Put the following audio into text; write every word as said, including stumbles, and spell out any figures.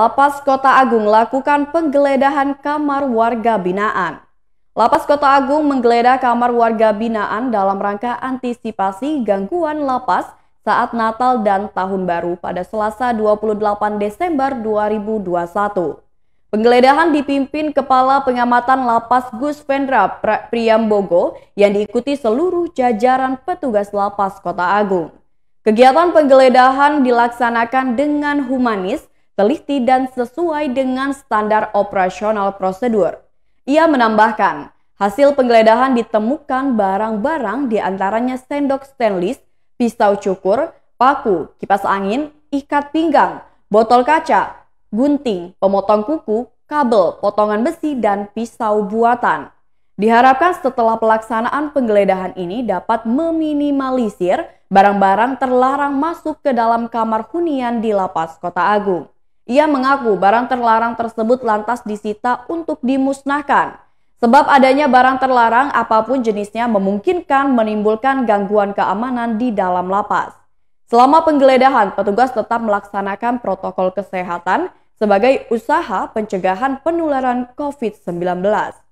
Lapas Kota Agung lakukan penggeledahan kamar warga binaan. Lapas Kota Agung menggeledah kamar warga binaan dalam rangka antisipasi gangguan lapas saat Natal dan Tahun Baru pada Selasa dua puluh delapan Desember dua ribu dua puluh satu. Penggeledahan dipimpin Kepala Pengamatan Lapas Gusvendra Priambogo yang diikuti seluruh jajaran petugas Lapas Kota Agung. Kegiatan penggeledahan dilaksanakan dengan humanis, teliti dan sesuai dengan standar operasional prosedur. Ia menambahkan, hasil penggeledahan ditemukan barang-barang diantaranya sendok stainless, pisau cukur, paku, kipas angin, ikat pinggang, botol kaca, gunting, pemotong kuku, kabel, potongan besi, dan pisau buatan. Diharapkan setelah pelaksanaan penggeledahan ini dapat meminimalisir barang-barang terlarang masuk ke dalam kamar hunian di Lapas Kota Agung. Ia mengaku barang terlarang tersebut lantas disita untuk dimusnahkan. Sebab adanya barang terlarang apapun jenisnya memungkinkan menimbulkan gangguan keamanan di dalam lapas. Selama penggeledahan, petugas tetap melaksanakan protokol kesehatan sebagai usaha pencegahan penularan COVID sembilan belas.